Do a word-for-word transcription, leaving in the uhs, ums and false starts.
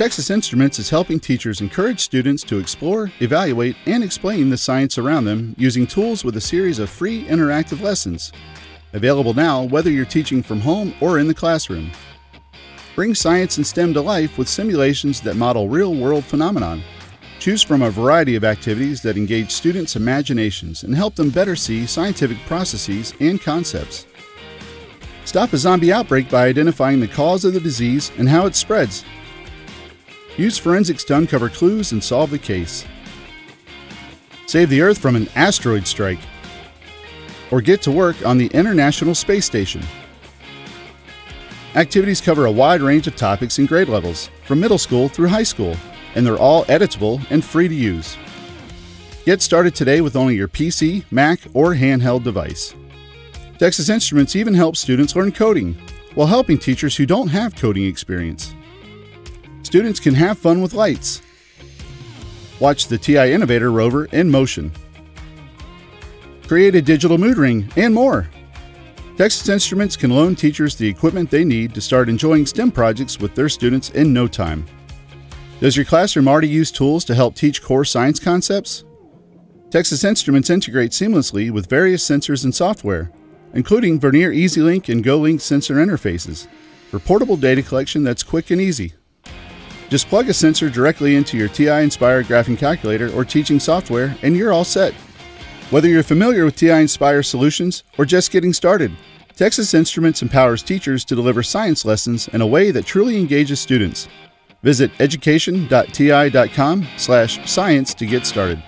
Texas Instruments is helping teachers encourage students to explore, evaluate, and explain the science around them using tools with a series of free interactive lessons. Available now whether you're teaching from home or in the classroom. Bring science and STEM to life with simulations that model real-world phenomenon. Choose from a variety of activities that engage students' imaginations and help them better see scientific processes and concepts. Stop a zombie outbreak by identifying the cause of the disease and how it spreads. Use forensics to uncover clues and solve the case. Save the Earth from an asteroid strike. Or get to work on the International Space Station. Activities cover a wide range of topics and grade levels, from middle school through high school, and they're all editable and free to use. Get started today with only your P C, Mac, or handheld device. Texas Instruments even helps students learn coding, while helping teachers who don't have coding experience. Students can have fun with lights. Watch the T I Innovator Rover in motion. Create a digital mood ring and more. Texas Instruments can loan teachers the equipment they need to start enjoying STEM projects with their students in no time. Does your classroom already use tools to help teach core science concepts? Texas Instruments integrates seamlessly with various sensors and software, including Vernier EasyLink and GoLink sensor interfaces, for portable data collection that's quick and easy. Just plug a sensor directly into your T I Inspire graphing calculator or teaching software and you're all set. Whether you're familiar with T I Inspire solutions or just getting started, Texas Instruments empowers teachers to deliver science lessons in a way that truly engages students. Visit education dot T I dot com slash science to get started.